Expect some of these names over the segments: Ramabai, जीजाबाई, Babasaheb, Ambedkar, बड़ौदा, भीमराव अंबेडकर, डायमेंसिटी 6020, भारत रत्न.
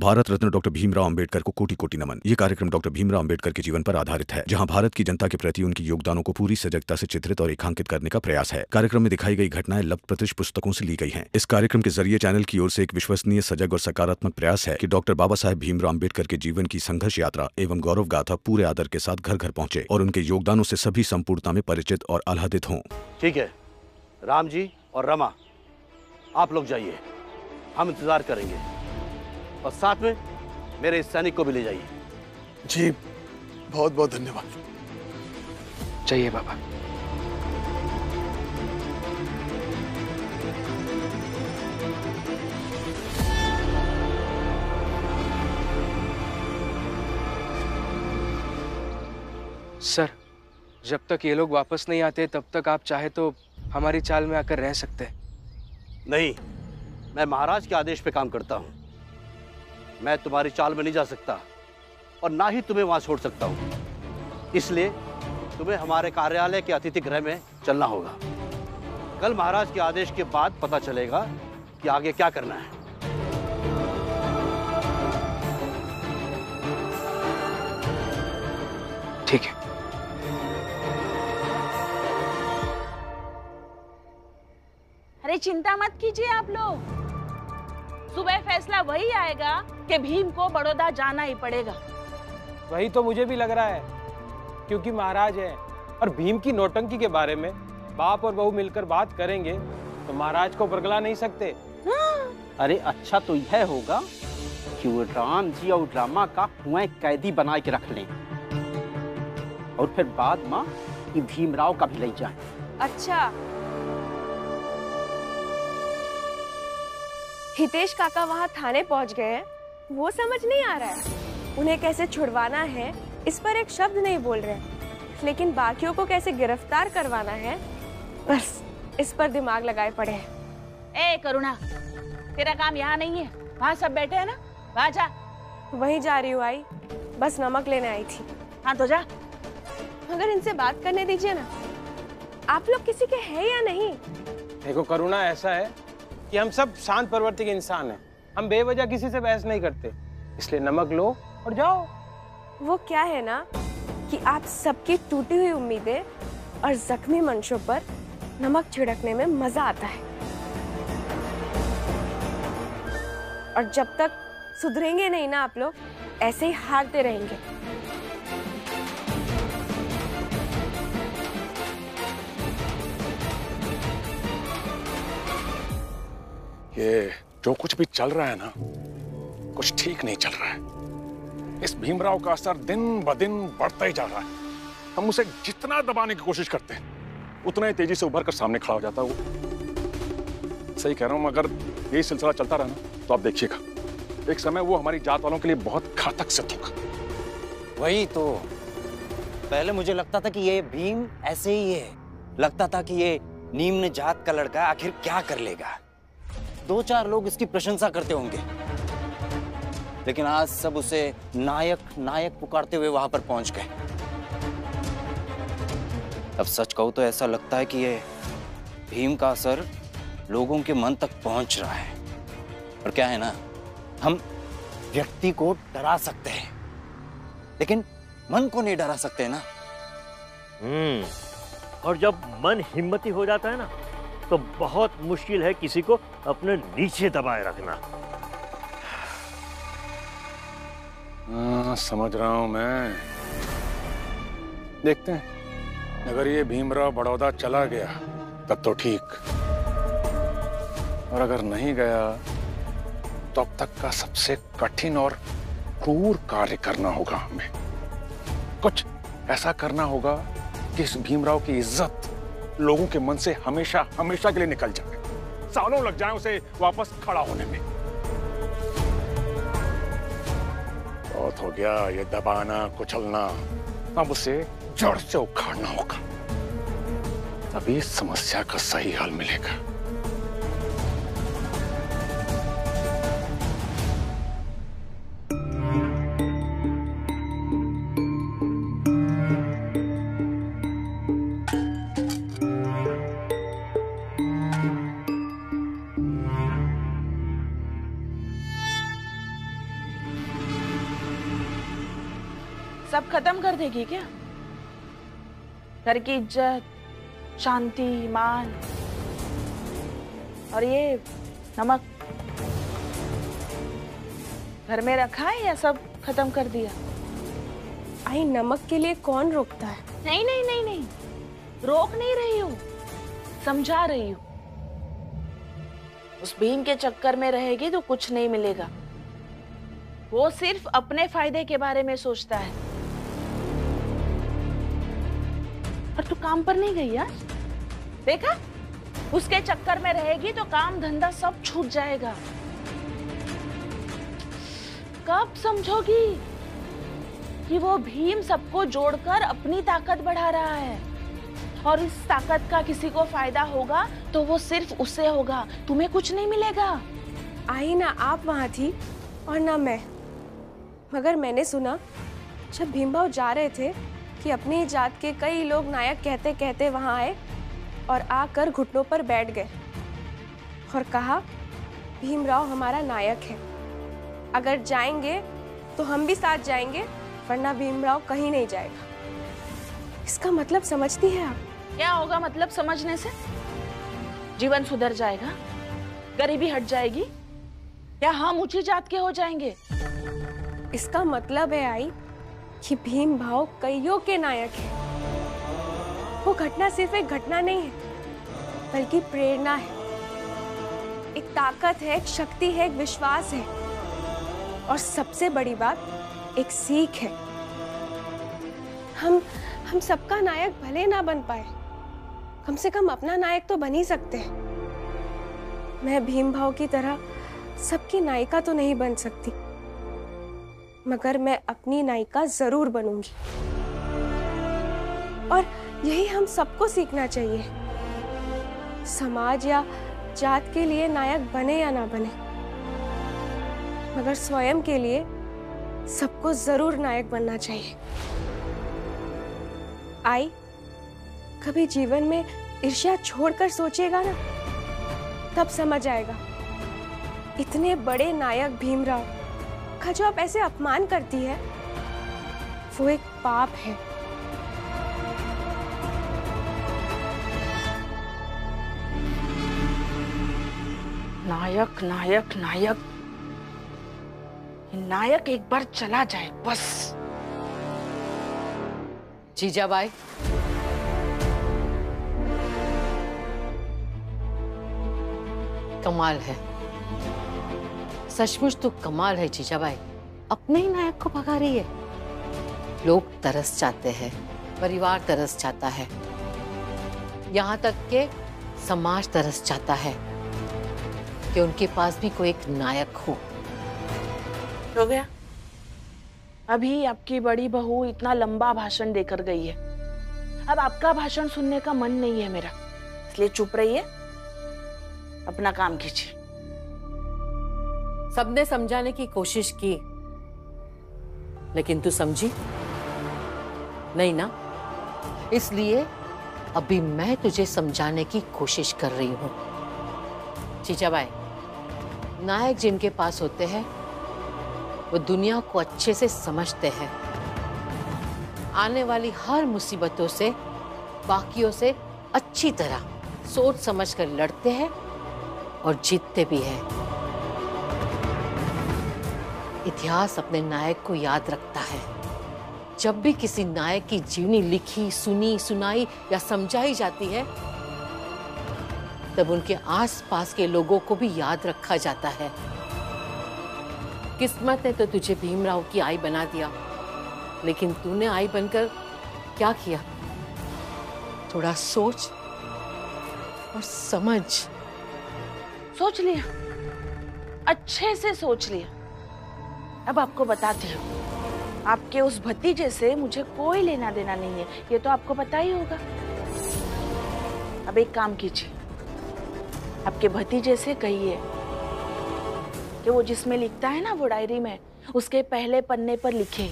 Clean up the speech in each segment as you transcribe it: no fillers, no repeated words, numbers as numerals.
भारत रत्न doctor भीमराव अंबेडकर को कोटि कोटि नमन। ये कार्यक्रम डॉक्टर भीमराव अंबेडकर के जीवन पर आधारित है, जहां भारत की जनता के प्रति उनकी योगदानों को पूरी सजगता से चित्रित और रेखांकित करने का प्रयास है। कार्यक्रम में दिखाई गई घटनाएं लब्धप्रतिश पुस्तकों से ली गई हैं। इस कार्यक्रम के जरिए चैनल की ओर से एक विश्वसनीय, सजग और सकारात्मक प्रयास है कि डॉक्टर बाबा साहेब भीमराव अंबेडकर के जीवन की संघर्ष यात्रा एवं गौरव गाथा पूरे आदर के साथ घर घर पहुँचे और उनके योगदानों से सभी संपूर्णता में परिचित और आह्लादित हों। ठीक है, राम जी और रमा, आप लोग जाइए, हम इंतजार करेंगे और साथ में मेरे इस सैनिक को भी ले जाइए। जी, बहुत बहुत धन्यवाद। चाहिए बाबा। सर, जब तक ये लोग वापस नहीं आते तब तक आप चाहे तो हमारी चाल में आकर रह सकते हैं। नहीं, मैं महाराज के आदेश पे काम करता हूँ। मैं तुम्हारी चाल में नहीं जा सकता और ना ही तुम्हें वहां छोड़ सकता हूं। इसलिए तुम्हें हमारे कार्यालय के अतिथि गृह में चलना होगा। कल महाराज के आदेश के बाद पता चलेगा कि आगे क्या करना है। ठीक है। अरे चिंता मत कीजिए आप लोग, सुबह फैसला वही आएगा कि भीम को बड़ौदा जाना ही पड़ेगा। वही तो मुझे भी लग रहा है, क्योंकि महाराज है और भीम की नौटंकी के बारे में बाप और बहू मिलकर बात करेंगे तो महाराज को बरगला नहीं सकते। हाँ। अरे अच्छा तो यह होगा कि वो राम जी और ड्रामा का कुएं कैदी बना के रख लें और फिर बाद माँ की भीमराव का भी ले जाए। अच्छा, हितेश काका वहाँ थाने पहुँच गए हैं, वो समझ नहीं आ रहा है। उन्हें कैसे छुड़वाना है इस पर एक शब्द नहीं बोल रहे, लेकिन बाकियों को कैसे गिरफ्तार करवाना है बस इस पर दिमाग लगाए पड़े हैं। ए करुणा, तेरा काम यहाँ नहीं है, वहाँ सब बैठे हैं ना, वहाँ जा। वहीं जा रही हूँ आई, बस नमक लेने आई थी। हाँ तो जा, मगर इनसे बात करने दीजिए ना। आप लोग किसी के है या नहीं? देखो करुणा, ऐसा है कि हम सब शांत प्रवृत्ति के इंसान हैं, हम बेवजह किसी से बहस नहीं करते, इसलिए नमक लो और जाओ। वो क्या है ना कि आप सबकी टूटी हुई उम्मीदें और जख्मी मंशों पर नमक छिड़कने में मजा आता है, और जब तक सुधरेंगे नहीं ना आप लोग ऐसे ही हारते रहेंगे। ये जो कुछ भी चल रहा है ना, कुछ ठीक नहीं चल रहा है। इस भीमराव का असर दिन ब दिन बढ़ता ही जा रहा है। हम उसे जितना दबाने की कोशिश करते हैं उतना ही तेजी से उभर कर सामने खड़ा हो जाता है वो। सही कह रहा हूँ, मगर यही सिलसिला चलता रहा ना तो आप देखिएगा एक समय वो हमारी जात वालों के लिए बहुत घातक सिद्ध होगा। वही तो, पहले मुझे लगता था कि ये भीम ऐसे ही है, लगता था कि ये निम्न जात का लड़का आखिर क्या कर लेगा, दो चार लोग इसकी प्रशंसा करते होंगे, लेकिन आज सब उसे नायक नायक पुकारते हुए वहां पर पहुंच गए। अब सच कहूं तो ऐसा लगता है कि ये भीम का असर लोगों के मन तक पहुंच रहा है। और क्या है ना, हम व्यक्ति को डरा सकते हैं लेकिन मन को नहीं डरा सकते ना। और जब मन हिम्मती हो जाता है ना तो बहुत मुश्किल है किसी को अपने नीचे दबाए रखना। समझ रहा हूं मैं। देखते हैं, अगर ये भीमराव बड़ौदा चला गया तब तो ठीक, और अगर नहीं गया तो अब तक का सबसे कठिन और क्रूर कार्य करना होगा हमें। कुछ ऐसा करना होगा कि इस भीमराव की इज्जत लोगों के मन से हमेशा हमेशा के लिए निकल जाए, सालों लग जाए उसे वापस खड़ा होने में। बहुत हो गया ये दबाना कुचलना, अब उसे जड़ से उखाड़ना होगा, तभी समस्या का सही हल मिलेगा। सब खत्म कर देगी क्या? घर की इज्जत, शांति, मान और ये नमक घर में रखा है या सब खत्म कर दिया? आई, नमक के लिए कौन रोकता है? नहीं नहीं नहीं नहीं, रोक नहीं रही हूँ, समझा रही हूँ। उस भीम के चक्कर में रहेगी तो कुछ नहीं मिलेगा। वो सिर्फ अपने फायदे के बारे में सोचता है। और तू काम पर नहीं गई यार, देखा? उसके चक्कर में रहेगी तो काम धंधा सब छूट जाएगा। कब समझोगी कि वो भीम सबको जोड़कर अपनी ताकत बढ़ा रहा है और इस ताकत का किसी को फायदा होगा तो वो सिर्फ उसे होगा, तुम्हें कुछ नहीं मिलेगा। आई, ना आप वहां थी और ना मैं, मगर मैंने सुना जब भीमराव जा रहे थे कि अपनी जात के कई लोग नायक कहते कहते वहां आए और आकर घुटनों पर बैठ गए और कहा भीमराव हमारा नायक है, अगर जाएंगे तो हम भी साथ जाएंगे वरना भीमराव कहीं नहीं जाएगा। इसका मतलब समझती है आप? क्या होगा मतलब समझने से? जीवन सुधर जाएगा, गरीबी हट जाएगी, या हम ऊंची जात के हो जाएंगे? इसका मतलब है आई कि भीम भाव कईयों के नायक है। वो घटना सिर्फ एक घटना नहीं है बल्कि प्रेरणा है, एक ताकत है, एक शक्ति है, एक विश्वास है और सबसे बड़ी बात एक सीख है। हम सबका नायक भले ना बन पाए, कम से कम अपना नायक तो बन ही सकते हैं। मैं भीम भाव की तरह सबकी नायिका तो नहीं बन सकती मगर मैं अपनी नायिका जरूर बनूंगी और यही हम सबको सीखना चाहिए। समाज या जात के लिए नायक बने या ना बने मगर स्वयं के लिए सबको जरूर नायक बनना चाहिए। आई, कभी जीवन में ईर्ष्या छोड़कर सोचेगा ना तब समझ आएगा इतने बड़े नायक भीमराव का जो आप ऐसे अपमान करती है वो एक पाप है। नायक नायक नायक, नायक एक बार चला जाए बस। जीजाबाई, कमाल है, सचमुच तो कमाल है जीजाबाई, अपने ही नायक को भगा रही है। लोग तरस जाते हैं, परिवार तरस जाता है, यहाँ तक के समाज तरस जाता है कि उनके पास भी कोई एक नायक हो गया। अभी आपकी बड़ी बहू इतना लंबा भाषण देकर गई है, अब आपका भाषण सुनने का मन नहीं है मेरा, इसलिए चुप रहिए, अपना काम कीजिए। सबने समझाने की कोशिश की लेकिन तू समझी नहीं ना, इसलिए अभी मैं तुझे समझाने की कोशिश कर रही हूं। जीजाबाई, नायक जिनके पास होते हैं वो दुनिया को अच्छे से समझते हैं, आने वाली हर मुसीबतों से बाकियों से अच्छी तरह सोच समझ कर लड़ते हैं और जीतते भी हैं। इतिहास अपने नायक को याद रखता है। जब भी किसी नायक की जीवनी लिखी, सुनी, सुनाई या समझाई जाती है तब उनके आसपास के लोगों को भी याद रखा जाता है। किस्मत ने तो तुझे भीमराव की आई बना दिया लेकिन तूने आई बनकर क्या किया? थोड़ा सोच और समझ। सोच लिया, अच्छे से सोच लिया। अब आपको बताती हूँ, आपके उस भतीजे से मुझे कोई लेना देना नहीं है, ये तो आपको पता ही होगा। अब एक काम कीजिए, आपके भतीजे से कहिए कि वो जिसमें लिखता है ना वो डायरी में, उसके पहले पन्ने पर लिखे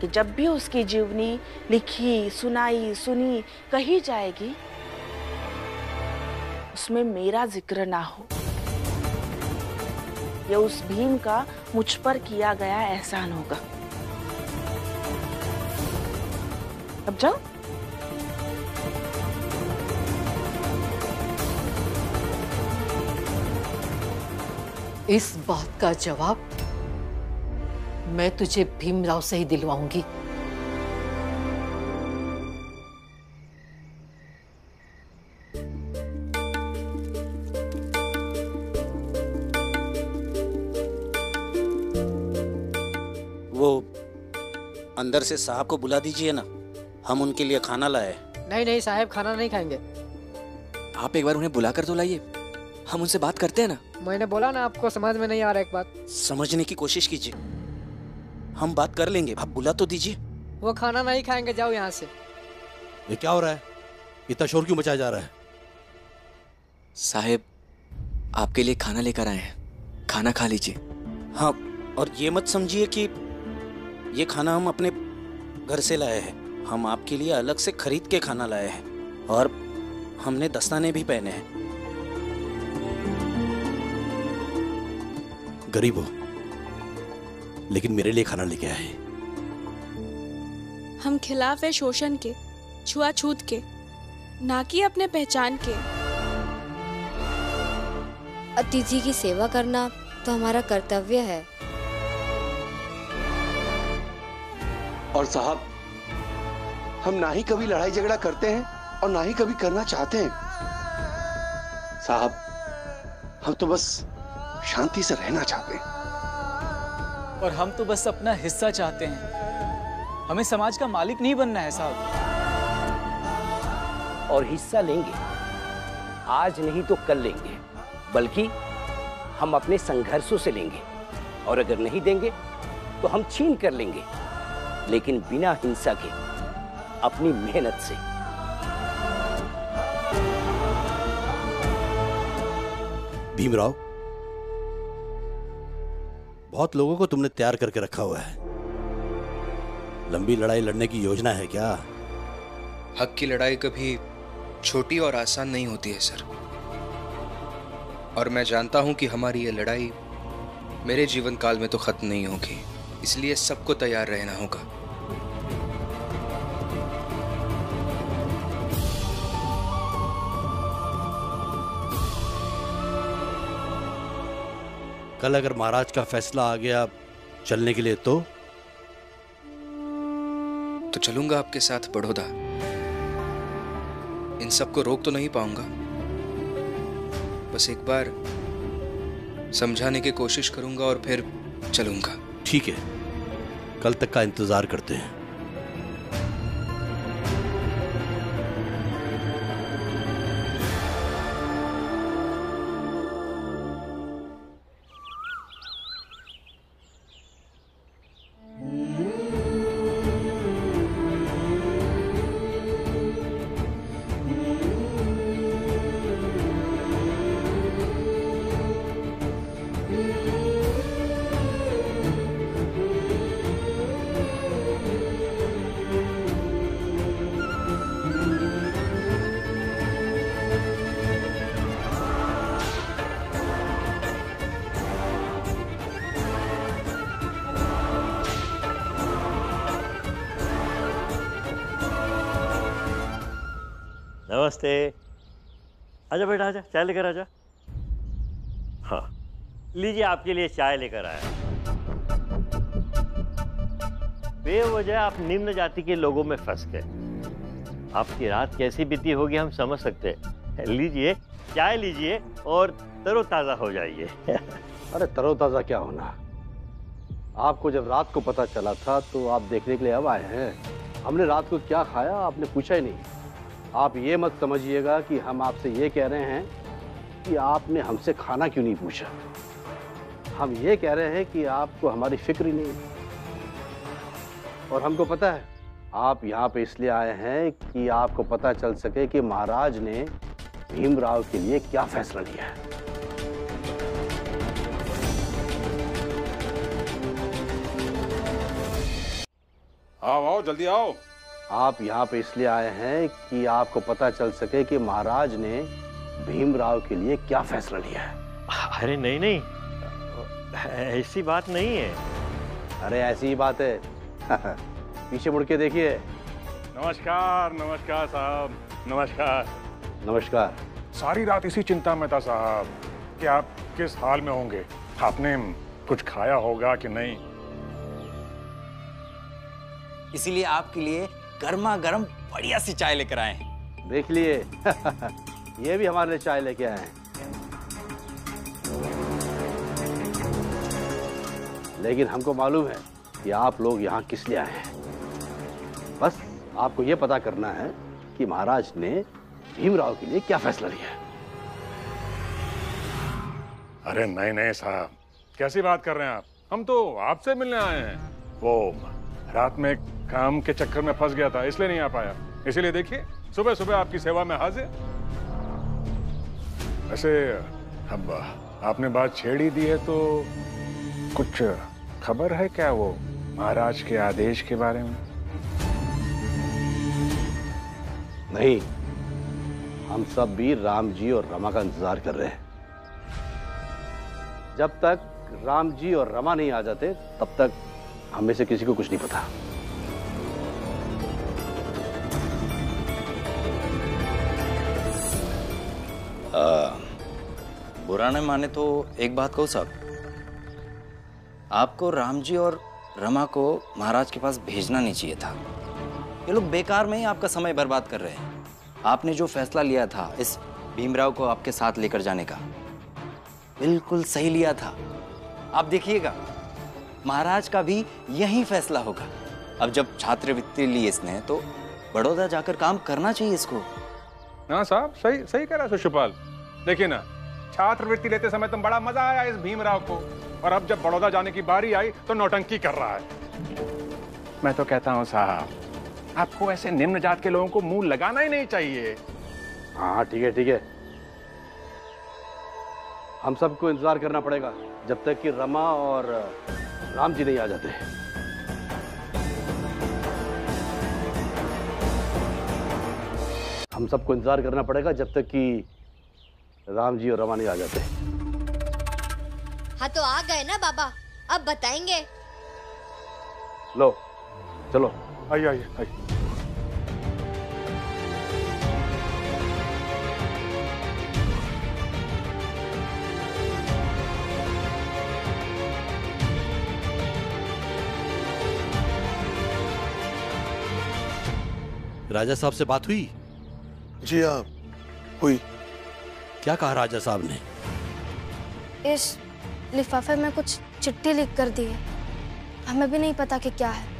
कि जब भी उसकी जीवनी लिखी, सुनाई, सुनी, कही जाएगी उसमें मेरा जिक्र ना हो। यह उस भीम का मुझ पर किया गया एहसान होगा। अब जाओ। इस बात का जवाब मैं तुझे भीमराव से ही दिलवाऊंगी। वो अंदर से साहब को बुला दीजिए ना, हम उनके लिए खाना लाए। नहीं नहीं साहब, खाना नहीं खाएंगे। आप एक बार उन्हें बुलाकर तो लाइए, हम उनसे बात करते हैं ना। मैंने बोला ना आपको समझ में नहीं आ रहा। एक बात समझने की कोशिश कीजिए, हम बात कर लेंगे, आप बुला तो दीजिए। वो खाना नहीं खाएंगे, जाओ यहाँ से। ये क्या हो रहा है, इतना शोर क्यों मचाया जा रहा है? साहेब आपके लिए खाना लेकर आए हैं, खाना खा लीजिए। हाँ, और ये मत समझिए कि ये खाना हम अपने घर से लाए हैं, हम आपके लिए अलग से खरीद के खाना लाए हैं और हमने दस्ताने भी पहने हैं। गरीब हो लेकिन मेरे लिए खाना लेके आए। हम खिलाफ है शोषण के, छुआछूत के, ना कि अपने पहचान के। अतिथि की सेवा करना तो हमारा कर्तव्य है। और साहब हम ना ही कभी लड़ाई झगड़ा करते हैं और ना ही कभी करना चाहते हैं। साहब हम तो बस शांति से रहना चाहते हैं। और हम तो बस अपना हिस्सा चाहते हैं, हमें समाज का मालिक नहीं बनना है साहब। और हिस्सा लेंगे, आज नहीं तो कल लेंगे, बल्कि हम अपने संघर्षों से लेंगे। और अगर नहीं देंगे तो हम छीन कर लेंगे, लेकिन बिना हिंसा के, अपनी मेहनत से। भीमराव, बहुत लोगों को तुमने तैयार करके रखा हुआ है, लंबी लड़ाई लड़ने की योजना है क्या? हक की लड़ाई कभी छोटी और आसान नहीं होती है सर, और मैं जानता हूं कि हमारी ये लड़ाई मेरे जीवन काल में तो खत्म नहीं होगी, इसलिए सबको तैयार रहना होगा। कल अगर महाराज का फैसला आ गया चलने के लिए तो चलूंगा आपके साथ बड़ौदा। इन सबको रोक तो नहीं पाऊंगा, बस एक बार समझाने की कोशिश करूंगा और फिर चलूंगा। ठीक है, कल तक का इंतजार करते हैं। नमस्ते। आजा बेटा, आजा, चाय लेकर आजा। हाँ लीजिए, आपके लिए चाय लेकर आया। बेवजह आप निम्न जाति के लोगों में फंस गए, आपकी रात कैसी बीती होगी हम समझ सकते हैं। लीजिए चाय लीजिए और तरोताजा हो जाइए। अरे तरोताजा क्या होना, आपको जब रात को पता चला था तो आप देखने के लिए अब आए हैं। हमने रात को क्या खाया आपने पूछा ही नहीं। आप ये मत समझिएगा कि हम आपसे ये कह रहे हैं कि आपने हमसे खाना क्यों नहीं पूछा। हम ये कह रहे हैं कि आपको हमारी फिक्र ही नहीं। और हमको पता है आप यहाँ पे इसलिए आए हैं कि आपको पता चल सके कि महाराज ने भीमराव के लिए क्या फैसला लिया है। आओ आओ जल्दी आओ। आप यहाँ पे इसलिए आए हैं कि आपको पता चल सके कि महाराज ने भीमराव के लिए क्या फैसला लिया है। अरे नहीं नहीं, ऐसी बात नहीं है। अरे ऐसी ही बात है। पीछे मुड़ के देखिए, नमस्कार नमस्कार साहब, नमस्कार नमस्कार। सारी रात इसी चिंता में था साहब कि आप किस हाल में होंगे, आपने कुछ खाया होगा कि नहीं, इसीलिए आपके लिए गर्मा गर्म बढ़िया सी चाय लेकर आए हैं। देख लिए ये भी हमारे लिए चाय लेके आए हैं, लेकिन हमको मालूम है कि आप लोग यहाँ किस लिए आए हैं। बस आपको ये पता करना है कि महाराज ने भीमराव के लिए क्या फैसला लिया है। अरे नहीं नहीं साहब, कैसी बात कर रहे हैं आप, हम तो आपसे मिलने आए हैं। वो रात में काम के चक्कर में फंस गया था इसलिए नहीं आ पाया, इसीलिए देखिए सुबह सुबह आपकी सेवा में हाजिर। वैसे अब आपने बात छेड़ ही दी है तो कुछ खबर है क्या वो महाराज के आदेश के बारे में? नहीं, हम सब भी राम जी और रमा का इंतजार कर रहे हैं। जब तक राम जी और रमा नहीं आ जाते तब तक हम में से किसी को कुछ नहीं पता। बुरा न माने तो एक बात कहूं साहब, आपको राम जी और रमा को महाराज के पास भेजना नहीं चाहिए था। ये लोग बेकार में ही आपका समय बर्बाद कर रहे हैं। आपने जो फैसला लिया था इस भीमराव को आपके साथ लेकर जाने का, बिल्कुल सही लिया था। आप देखिएगा महाराज का भी यही फैसला होगा। अब जब छात्रवृत्ति ली इसने तो बड़ौदा जाकर काम करना चाहिए इसको। ना साहब, सही सही कह रहा सुषपाल। देखिए ना, छात्रवृत्ति लेते समय तो बड़ा मजा आया इस भीमराव को, और अब जब बड़ौदा जाने की बारी आई तो नौटंकी कर रहा है। मैं तो कहता हूँ साहब, आपको ऐसे निम्न जात के लोगों को मुंह लगाना ही नहीं चाहिए। हाँ ठीक है ठीक है, हम सबको इंतजार करना पड़ेगा जब तक कि रमा और राम जी नहीं आ जाते। हम सबको इंतजार करना पड़ेगा जब तक कि राम जी और रमा नहीं आ जाते। हाँ तो आ गए ना बाबा, अब बताएंगे। लो चलो आइए आइए आइए। राजा साहब से बात हुई? जी हाँ हुई। क्या कहा राजा साहब ने? इस लिफाफे में कुछ चिट्ठी लिख कर दी है, हमें भी नहीं पता कि क्या है।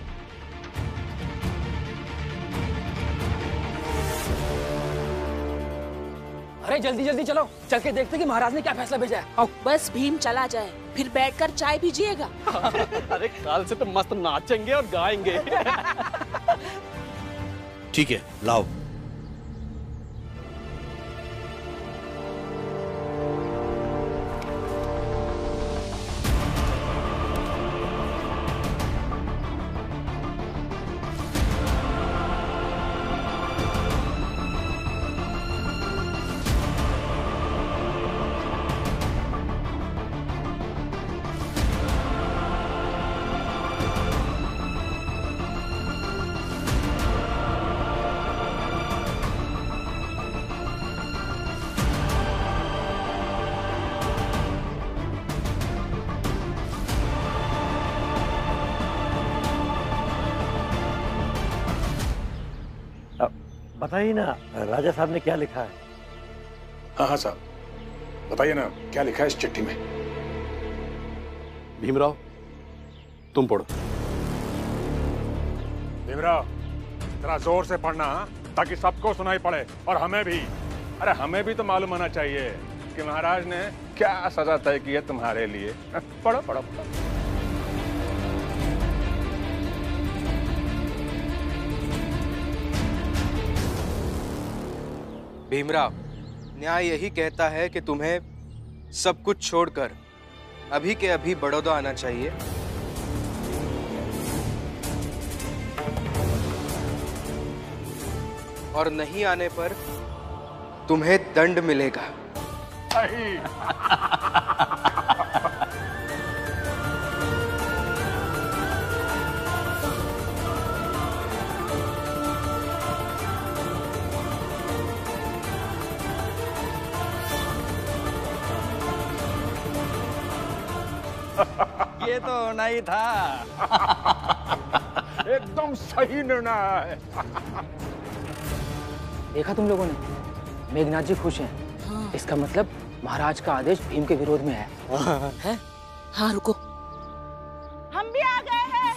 अरे जल्दी जल्दी चलो, चल के देखते कि महाराज ने क्या फैसला भेजा है। आओ। बस भीम चला जाए फिर बैठकर चाय पीजिएगा। अरे काल से तो मस्त नाचेंगे और गाएंगे। ठीक है लाओ। बताइए ना राजा साहब ने क्या लिखा है? हाँ हाँ साहब बताइए ना क्या लिखा है इस चिट्ठी में। भीमराव तुम पढ़ो। भीमराव जरा जोर से पढ़ना ताकि सबको सुनाई पड़े और हमें भी। अरे हमें भी तो मालूम होना चाहिए कि महाराज ने क्या सजा तय की है तुम्हारे लिए। पढ़ो पढ़ो पढ़ो। भीमराव, न्याय यही कहता है कि तुम्हें सब कुछ छोड़कर अभी के अभी बड़ौदा आना चाहिए। और नहीं आने पर तुम्हें दंड मिलेगा। ये तो होना ही था। एकदम सही निर्णय। देखा तुम लोगों ने, मेघनाथ जी खुश हैं। हाँ। इसका मतलब महाराज का आदेश भीम के विरोध में है। है? हाँ, रुको, हम भी आ गए हैं।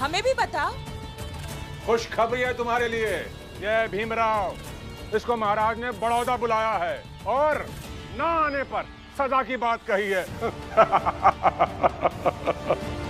हमें भी बताओ। खुशखबरी है तुम्हारे लिए। ये भीमराव, इसको महाराज ने बड़ौदा बुलाया है और ना आने पर सजा की बात कही है।